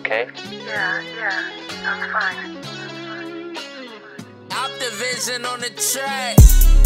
okay? Yeah, I'm fine. Optivision on the track.